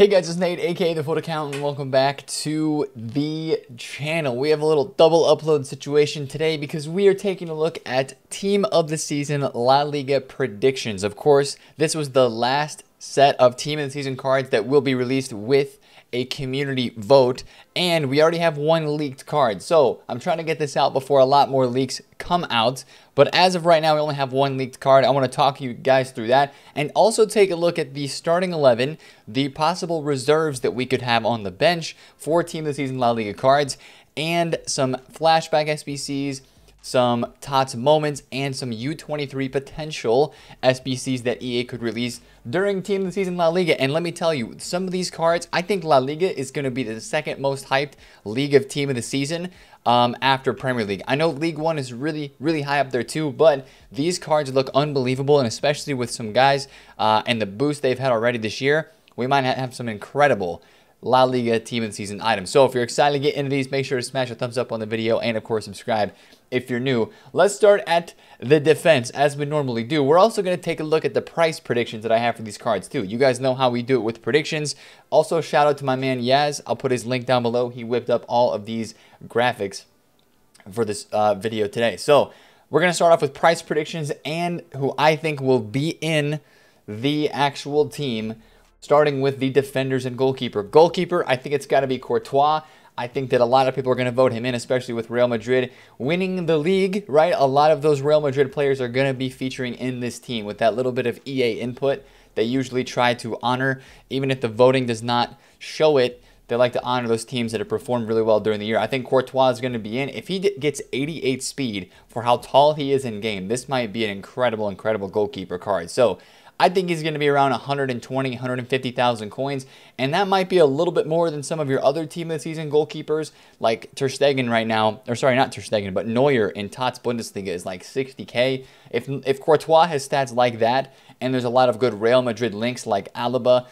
Hey guys, it's Nate, aka the Foot Accountant, and welcome back to the channel. We have a little double upload situation today because we are taking a look at Team of the Season La Liga predictions. Of course, this was the last set of Team of the Season cards that will be released with a community vote, and we already have one leaked card. So I'm trying to get this out before a lot more leaks come out, but as of right now, we only have one leaked card. I want to talk you guys through that and also take a look at the starting 11, the possible reserves that we could have on the bench for Team of the Season La Liga cards, and some flashback SBCs, some TOTS moments, and some U23 potential SBCs that EA could release during Team of the Season La Liga. And let me tell you, some of these cards, I think La Liga is going to be the second most hyped league of Team of the Season after Premier League. I know League One is really high up there too, but these cards look unbelievable, and especially with some guys and the boost they've had already this year, we might have some incredible La Liga Team of the Season items. So if you're excited to get into these, make sure to smash a thumbs up on the video and of course subscribe if you're new. Let's start at the defense as we normally do. We're also going to take a look at the price predictions that I have for these cards too. You guys know how we do it with predictions. Also shout out to my man Yaz. I'll put his link down below. He whipped up all of these graphics for this video today. So we're going to start off with price predictions and who I think will be in the actual team, starting with the defenders and goalkeeper. Goalkeeper, I think it's got to be Courtois. I think that a lot of people are going to vote him in, especially with Real Madrid winning the league, right? A lot of those Real Madrid players are going to be featuring in this team with that little bit of EA input. They usually try to honor, even if the voting does not show it, they like to honor those teams that have performed really well during the year. I think Courtois is going to be in. If he gets 88 speed for how tall he is in game, this might be an incredible, incredible goalkeeper card. So I think he's going to be around 120,000, 150,000 coins, and that might be a little bit more than some of your other Team of the Season goalkeepers, like Ter Stegen right now, or sorry, not Ter Stegen, but Neuer in TOTS Bundesliga is like 60K. If Courtois has stats like that, and there's a lot of good Real Madrid links like Alaba,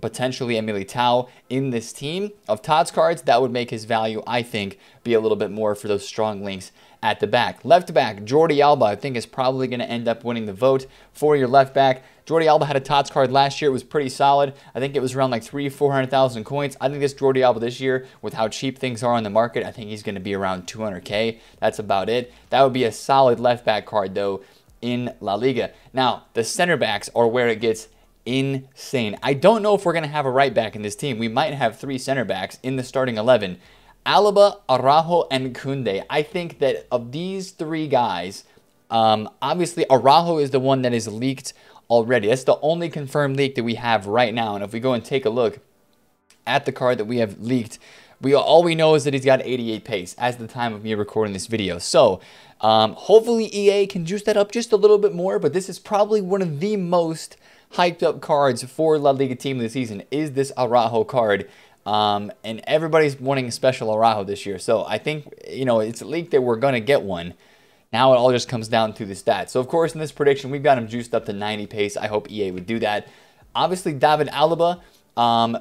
potentially Militao in this team of TOTS cards, that would make his value, I think, be a little bit more for those strong links at the back. Left back, Jordi Alba, I think is probably going to end up winning the vote for your left back. Jordi Alba had a TOTS card last year. It was pretty solid. I think it was around like 300,000 to 400,000 coins. I think this Jordi Alba this year, with how cheap things are on the market, I think he's going to be around 200K. That's about it. That would be a solid left back card though in La Liga. Now, the center backs are where it gets insane. I don't know if we're going to have a right back in this team. We might have three center backs in the starting 11. Alaba, Araujo, and Koundé. I think that of these three guys, obviously Araujo is the one that is leaked already. That's the only confirmed leak that we have right now. And if we go and take a look at the card that we have leaked, all we know is that he's got 88 pace as the time of me recording this video. So hopefully EA can juice that up just a little bit more, but this is probably one of the most hyped up cards for La Liga Team of the Season is this Araujo card. And everybody's wanting special Araujo this year. So I think, you know, it's leaked that we're going to get one. Now it all just comes down to the stats. So, of course, in this prediction, we've got him juiced up to 90 pace. I hope EA would do that. Obviously, David Alaba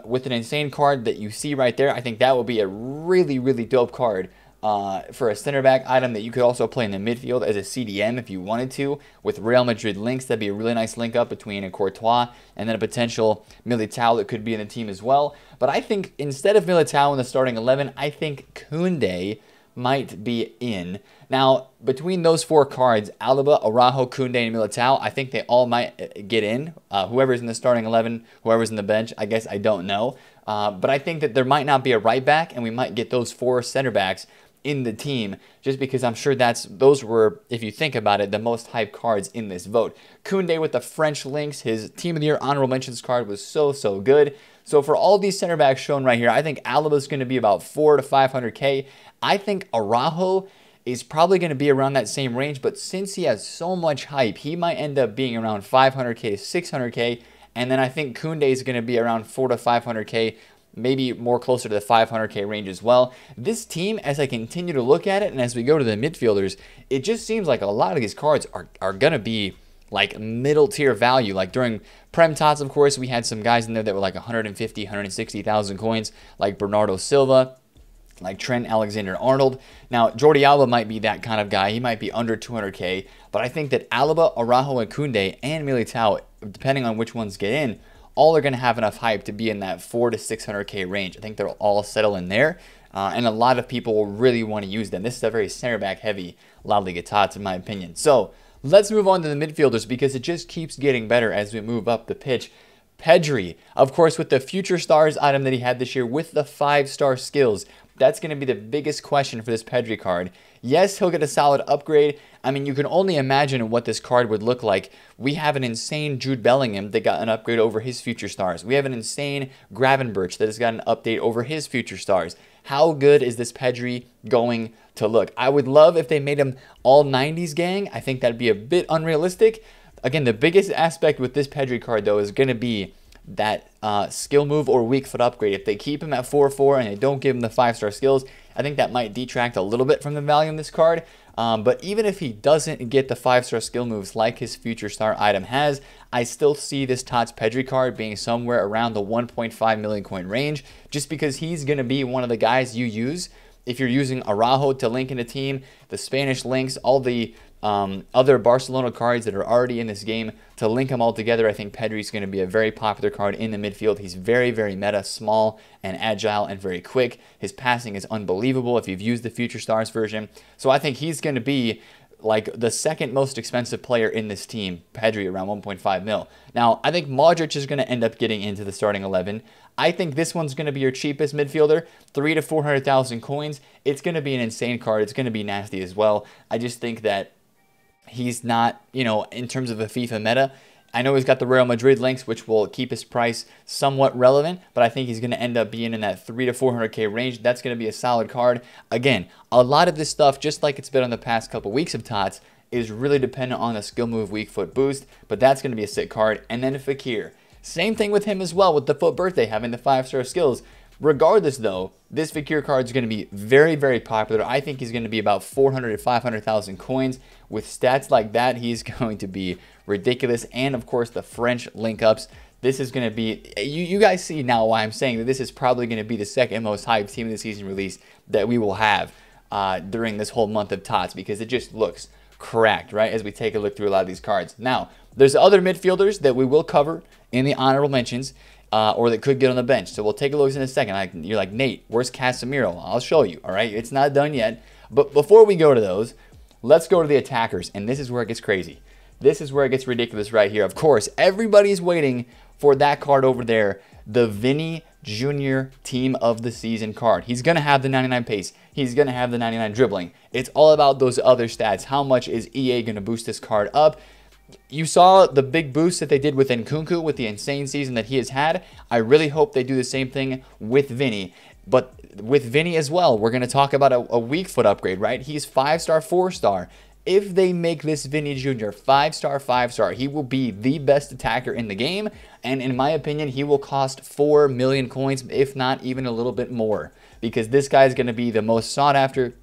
with an insane card that you see right there. I think that will be a really, really dope card for a center back item that you could also play in the midfield as a CDM if you wanted to. With Real Madrid links, that'd be a really nice link up between a Courtois and then a potential Militao that could be in the team as well. But I think instead of Militao in the starting 11, I think Koundé might be in. Now, between those four cards, Alaba, Araujo, Koundé, and Militao, I think they all might get in. Whoever's in the starting 11, whoever's in the bench, I guess I don't know. But I think that there might not be a right back, and we might get those four center backs in the team, just because I'm sure those were, if you think about it, the most hyped cards in this vote. Koundé with the French links, his Team of the Year honorable mentions card was so good. So for all these center backs shown right here, I think Alaba's going to be about 400,000 to 500K. I think Araujo is probably going to be around that same range, but since he has so much hype, he might end up being around 500K to 600K, and then I think Koundé is going to be around 400,000 to 500K. Maybe more closer to the 500K range as well. This team, as I continue to look at it and as we go to the midfielders, it just seems like a lot of these cards are going to be like middle tier value. Like during Prem TOTS, of course, we had some guys in there that were like 150, 160,000 coins, like Bernardo Silva, like Trent Alexander-Arnold. Now, Jordi Alba might be that kind of guy. He might be under 200K, but I think that Alaba, Araujo, and Koundé and Militao, depending on which ones get in, all are going to have enough hype to be in that 400K to 600K range. I think they'll all settle in there, and a lot of people will really want to use them. This is a very center back heavy La Liga Tots, in my opinion. So let's move on to the midfielders, because it just keeps getting better as we move up the pitch. Pedri, of course, with the Future Stars item that he had this year with the 5-star skills, that's going to be the biggest question for this Pedri card. Yes, he'll get a solid upgrade. I mean, you can only imagine what this card would look like. We have an insane Jude Bellingham that got an upgrade over his Future Stars. We have an insane Gravenberch that has got an update over his Future Stars. How good is this Pedri going to look? I would love if they made him all 90s gang. I think that'd be a bit unrealistic. Again, the biggest aspect with this Pedri card, though, is going to be that skill move or weak foot upgrade. If they keep him at 4-4 and they don't give him the 5-star skills, I think that might detract a little bit from the value of this card. But even if he doesn't get the 5-star skill moves like his Future Star item has, I still see this Tots Pedri card being somewhere around the 1.5 million coin range, just because he's going to be one of the guys you use. If you're using Araujo to link in a team, the Spanish links, all the other Barcelona cards that are already in this game, to link them all together, I think Pedri's going to be a very popular card in the midfield. He's very, very meta, small and agile and very quick. His passing is unbelievable if you've used the Future Stars version. So I think he's going to be like the second most expensive player in this team, Pedri, around 1.5 mil. Now, I think Modric is going to end up getting into the starting 11. I think this one's going to be your cheapest midfielder, 300,000 to 400,000 coins. It's going to be an insane card. It's going to be nasty as well. I just think that he's not, you know, in terms of the FIFA meta, I know he's got the Real Madrid links, which will keep his price somewhat relevant, but I think he's going to end up being in that 300K to 400K range. That's going to be a solid card. Again, a lot of this stuff, just like it's been on the past couple weeks of Tots, is really dependent on the skill move, weak foot boost, but that's going to be a sick card. And then Fekir, same thing with him as well, with the foot birthday, having the 5-star skills. Regardless, though, this Fekir card is going to be very, very popular. I think he's going to be about 400,000 to 500,000 coins. With stats like that, he's going to be ridiculous. And, of course, the French link-ups. This is going to be... You guys see now why I'm saying that this is probably going to be the second most hyped team of the season release that we will have during this whole month of Tots, because it just looks cracked, right, as we take a look through a lot of these cards. Now, there's other midfielders that we will cover in the honorable mentions, or that could get on the bench. So we'll take a look in a second. You're like, Nate, where's Casemiro? I'll show you, all right? It's not done yet. But before we go to those, let's go to the attackers. And this is where it gets crazy. This is where it gets ridiculous right here. Of course, everybody's waiting for that card over there, the Vini Jr. Team of the Season card. He's going to have the 99 pace. He's going to have the 99 dribbling. It's all about those other stats. How much is EA going to boost this card up? You saw the big boost that they did with Nkunku with the insane season that he has had. I really hope they do the same thing with Vini. But with Vini as well, we're going to talk about a weak foot upgrade, right? He's 5-star, 4-star. If they make this Vini Jr. 5-star, 5-star, he will be the best attacker in the game. And in my opinion, he will cost 4 million coins, if not even a little bit more, because this guy is going to be the most sought after,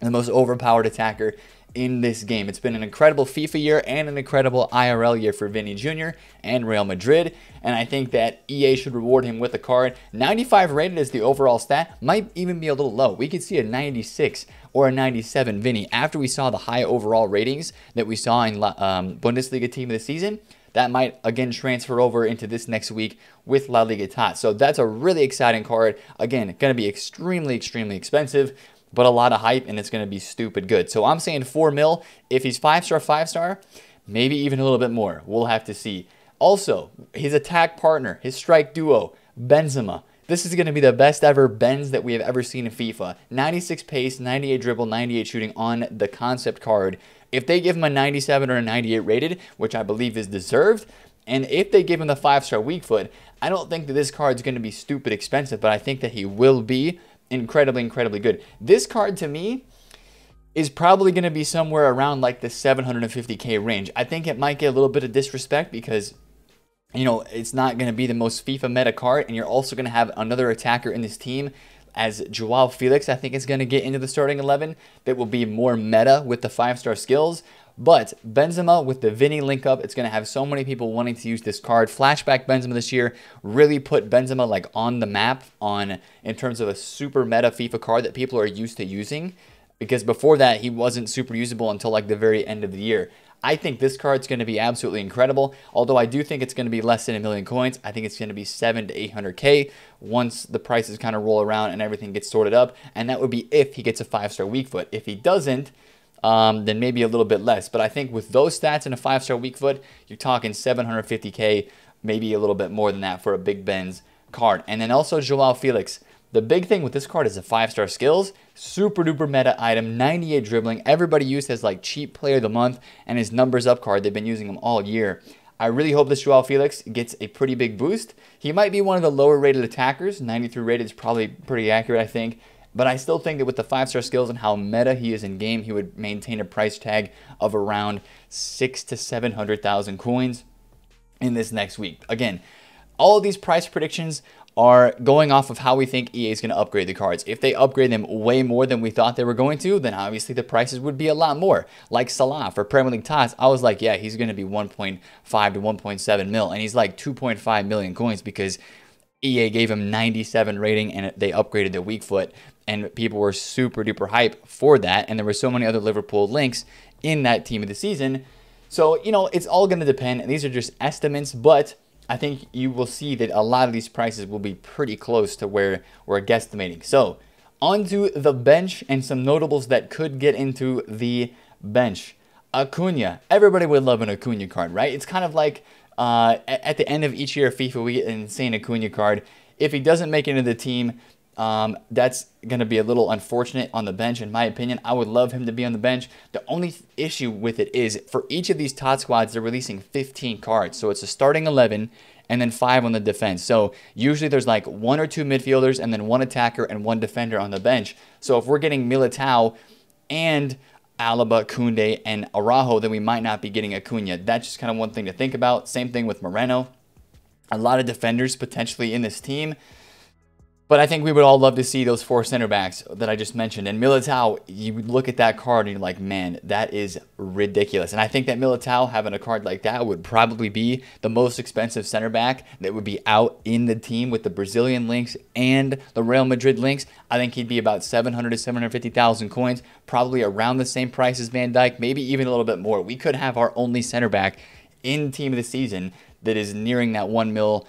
the most overpowered attacker in this game. It's been an incredible FIFA year and an incredible IRL year for Vini Jr. and Real Madrid, and I think that EA should reward him with a card. 95 rated is the overall stat, might even be a little low. We could see a 96 or a 97 Vini after we saw the high overall ratings that we saw in Bundesliga Team of the Season. That might, again, transfer over into this next week with La Liga Tots. So that's a really exciting card. Again, going to be extremely, extremely expensive, but a lot of hype, and it's going to be stupid good. So I'm saying 4 mil. If he's 5-star, 5-star, maybe even a little bit more. We'll have to see. Also, his attack partner, his strike duo, Benzema. This is going to be the best ever Benz that we have ever seen in FIFA. 96 pace, 98 dribble, 98 shooting on the concept card. If they give him a 97 or a 98 rated, which I believe is deserved, and if they give him the 5-star weak foot, I don't think that this card is going to be stupid expensive, but I think that he will be incredibly, incredibly good. This card to me is probably going to be somewhere around like the 750K range. I think it might get a little bit of disrespect because, you know, it's not going to be the most FIFA meta card, and you're also going to have another attacker in this team as Joao Felix. I think it's going to get into the starting 11 that will be more meta with the 5-star skills. But Benzema with the Vini link up, it's going to have so many people wanting to use this card. Flashback Benzema this year really put Benzema like on the map in terms of a super meta FIFA card that people are used to using, because before that he wasn't super usable until like the very end of the year. I think this card's going to be absolutely incredible, although I do think it's going to be less than 1 million coins. I think it's going to be 700K to 800K once the prices kind of roll around and everything gets sorted up, and that would be if he gets a 5-star weak foot. If he doesn't, then maybe a little bit less. But I think with those stats and a 5-star weak foot, you're talking 750K, maybe a little bit more than that for a Big Ben's card. And then also Joao Felix. The big thing with this card is the 5-star skills, super duper meta item, 98 dribbling. Everybody used as like cheap player of the month, and his numbers up card. They've been using him all year. I really hope this Joao Felix gets a pretty big boost. He might be one of the lower rated attackers. 93 rated is probably pretty accurate, I think. But I still think that with the 5-star skills and how meta he is in game, he would maintain a price tag of around 600,000 to 700,000 coins in this next week. Again, all of these price predictions are going off of how we think EA is going to upgrade the cards. If they upgrade them way more than we thought they were going to, then obviously the prices would be a lot more. Like Salah for Premier League Tots, I was like, yeah, he's going to be 1.5 to 1.7 mil, and he's like 2.5 million coins because EA gave him 97 rating and they upgraded the weak foot, and people were super duper hype for that, and there were so many other Liverpool links in that Team of the Season. So, you know, it's all going to depend, and these are just estimates, but I think you will see that a lot of these prices will be pretty close to where we're guesstimating. So onto the bench and some notables that could get into the bench. Acuna. Everybody would love an Acuna card, right? It's kind of like at the end of each year of FIFA, we get an insane Acuna card. If he doesn't make it into the team, that's going to be a little unfortunate on the bench, in my opinion. I would love him to be on the bench. The only issue with it is for each of these tot squads, they're releasing 15 cards. So it's a starting 11 and then 5 on the defense. So usually there's like 1 or 2 midfielders and then 1 attacker and 1 defender on the bench. So if we're getting Militao and Alaba, Koundé, and Araujo, then we might not be getting Acuna. That's just kind of one thing to think about. Same thing with Moreno. A lot of defenders potentially in this team. But I think we would all love to see those 4 center backs that I just mentioned. And Militao, you would look at that card and you're like, man, that is ridiculous. And I think that Militao having a card like that would probably be the most expensive center back that would be out in the team with the Brazilian links and the Real Madrid links. I think he'd be about 700 to 750,000 coins, probably around the same price as Van Dijk, maybe even a little bit more. We could have our only center back in Team of the Season that is nearing that 1 mil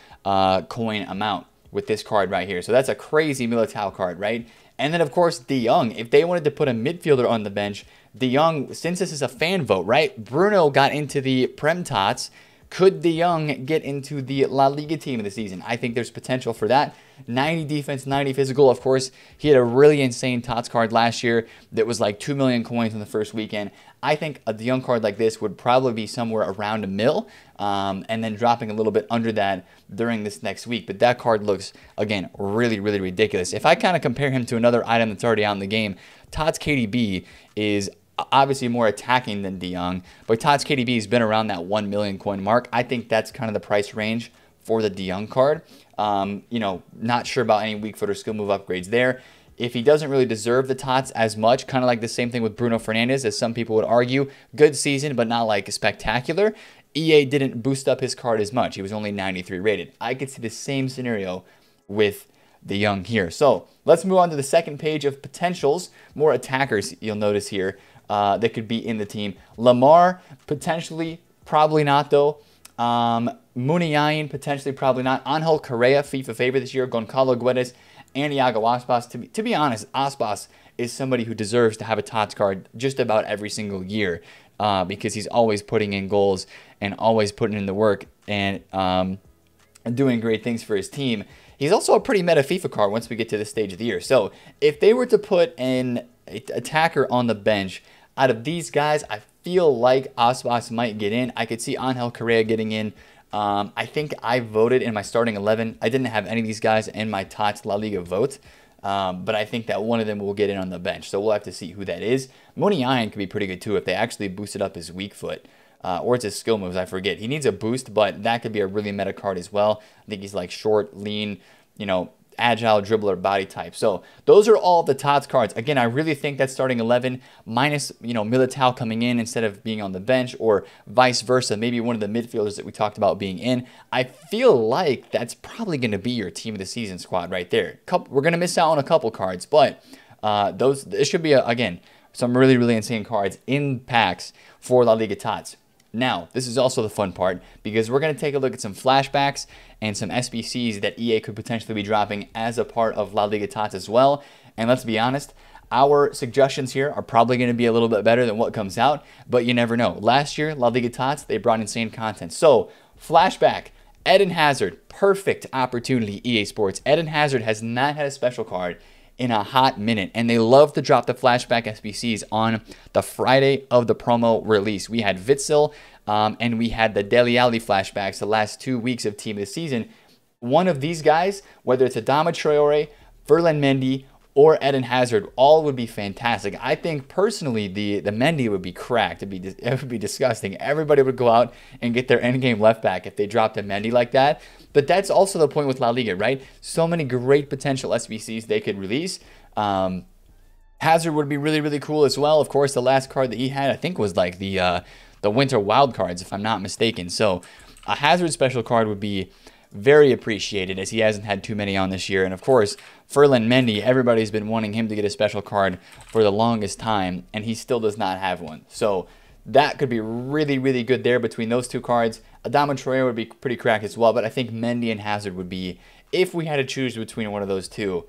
coin amount with this card right here. So that's a crazy Militao card, right? And then, of course, De Jong. If they wanted to put a midfielder on the bench, De Jong, since this is a fan vote, right? Bruno got into the Prem Tots. Could De Jong get into the La Liga Team of the Season? I think there's potential for that. 90 defense, 90 physical. Of course, he had a really insane Tots card last year that was like 2 million coins in the first weekend. I think a De Jong card like this would probably be somewhere around a mil, and then dropping a little bit under that during this next week. But that card looks, again, really, really ridiculous. If I kind of compare him to another item that's already out in the game, Tots KDB is obviously more attacking than De Jong, but Tots KDB has been around that 1 million coin mark. I think that's kind of the price range for the De Jong card. You know, not sure about any weak foot or skill move upgrades there. If he doesn't really deserve the tots as much, kind of like the same thing with Bruno Fernandes, as some people would argue, good season, but not like spectacular. EA didn't boost up his card as much. He was only 93 rated. I could see the same scenario with De Jong here. So let's move on to the second page of potentials, more attackers you'll notice here. That could be in the team. Lamar, potentially, probably not though. Muniain, potentially, probably not. Angel Correa, FIFA favorite this year. Gonçalo Guedes and Iago Aspas. To be honest, Aspas is somebody who deserves to have a Tots card just about every single year because he's always putting in goals and always putting in the work and doing great things for his team. He's also a pretty meta FIFA card once we get to this stage of the year. So if they were to put an attacker on the bench, out of these guys, I feel like Aspas might get in. I could see Angel Correa getting in. I think I voted in my starting 11. I didn't have any of these guys in my Tots La Liga vote, but I think that one of them will get in on the bench. So we'll have to see who that is. Muniain could be pretty good too if they actually boosted up his weak foot. Or it's his skill moves, I forget. He needs a boost, but that could be a really meta card as well. I think he's like short, lean, you know, agile dribbler body type. So those are all the Tots cards. Again, I really think that starting 11 minus, you know, Militao coming in instead of being on the bench or vice versa, maybe one of the midfielders that we talked about being in. I feel like that's probably going to be your Team of the Season squad right there. We're going to miss out on a couple cards, but those, it should be, again, some really, really insane cards in packs for La Liga Tots. Now, this is also the fun part because we're going to take a look at some flashbacks and some SBCs that EA could potentially be dropping as a part of La Liga Tots as well. And let's be honest, our suggestions here are probably going to be a little bit better than what comes out, but you never know. Last year, La Liga Tots, they brought insane content. So, flashback, Eden Hazard, perfect opportunity, EA Sports. Eden Hazard has not had a special card in a hot minute, and they love to drop the flashback SBCs on the Friday of the promo release. We had Witzel and we had the Dele Alli flashbacks the last 2 weeks of Team of the Season. One of these guys, whether it's Adama Traore, Ferland Mendy, or Eden Hazard, all would be fantastic. I think personally the Mendy would be cracked. It would be disgusting. Everybody would go out and get their endgame left back if they dropped a Mendy like that. But that's also the point with La Liga, right? So many great potential SBCs they could release. Hazard would be really, really cool as well. Of course, the last card that he had, I think, was like the winter wild cards, if I'm not mistaken. So a Hazard special card would be very appreciated, as he hasn't had too many on this year. And of course, Ferland Mendy, everybody's been wanting him to get a special card for the longest time, and he still does not have one. So that could be really, really good there between those two cards. Adama Traoré would be pretty cracked as well, but I think Mendy and Hazard would be, if we had to choose between one of those two,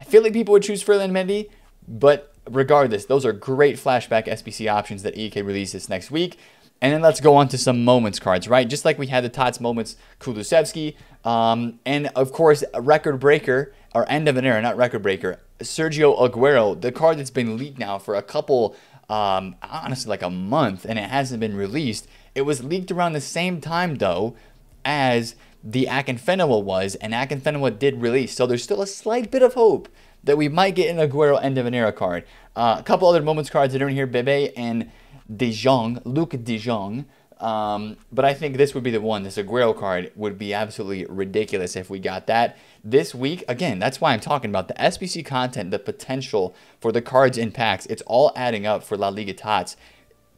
I feel like people would choose Ferland Mendy, but regardless, those are great flashback SBC options that EA could release this next week. And then let's go on to some moments cards, right? Just like we had the Tots moments, Kulusevski, and of course, record breaker, or end of an era, not record breaker, Sergio Aguero, the card that's been leaked now for a couple, honestly like a month, and it hasn't been released. It was leaked around the same time though as the Akinfenwa was, and Akinfenwa did release. So there's still a slight bit of hope that we might get an Aguero end of an era card. A couple other moments cards that are in here, Bebe and De Jong, Luke De Jong, but I think this would be the one. This Aguero card would be absolutely ridiculous if we got that this week. Again, that's why I'm talking about the SBC content, the potential for the cards in packs. It's all adding up for La Liga Tots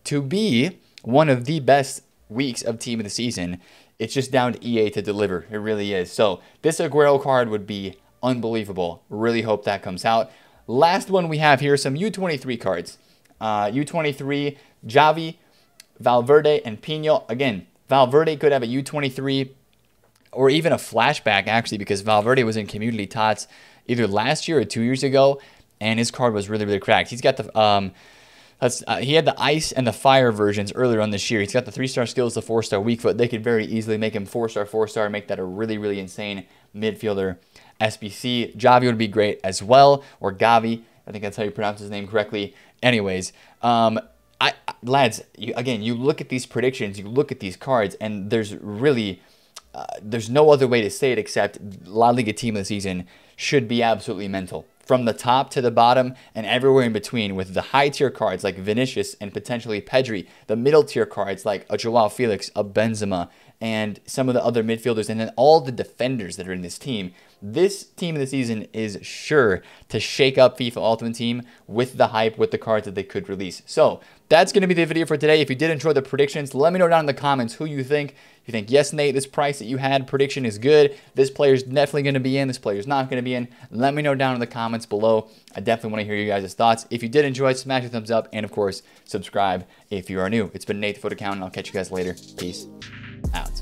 to be one of the best weeks of Team of the Season. It's just down to EA to deliver. It really is. So this Aguero card would be unbelievable. Really hope that comes out. Last one we have here, some U23 cards. U23, Gavi, Valverde, and Pino. Again, Valverde could have a U23 or even a flashback, actually, because Valverde was in Community Tots either last year or 2 years ago, and his card was really, really cracked. He's got the he had the ice and the fire versions earlier on this year. He's got the 3-star skills, the 4-star weak foot. They could very easily make him 4-star, make that a really, really insane midfielder SBC. Gavi would be great as well, or Gavi. I think that's how you pronounce his name correctly. Anyways, lads, you look at these predictions, you look at these cards, and there's really, there's no other way to say it except La Liga Team of the Season should be absolutely mental. From the top to the bottom and everywhere in between, with the high-tier cards like Vinicius and potentially Pedri, the middle-tier cards like a Joao Felix, a Benzema, and some of the other midfielders, and then all the defenders that are in this team. This Team of the Season is sure to shake up FIFA Ultimate Team with the hype, with the cards that they could release. So that's going to be the video for today. If you did enjoy the predictions, let me know down in the comments who you think. If you think, yes, Nate, this price that you had prediction is good, this player's definitely going to be in, this player's not going to be in, let me know down in the comments below. I definitely want to hear you guys' thoughts. If you did enjoy, smash a thumbs up, and of course, subscribe if you are new. It's been Nate, the Foot Accountant, and I'll catch you guys later. Peace out.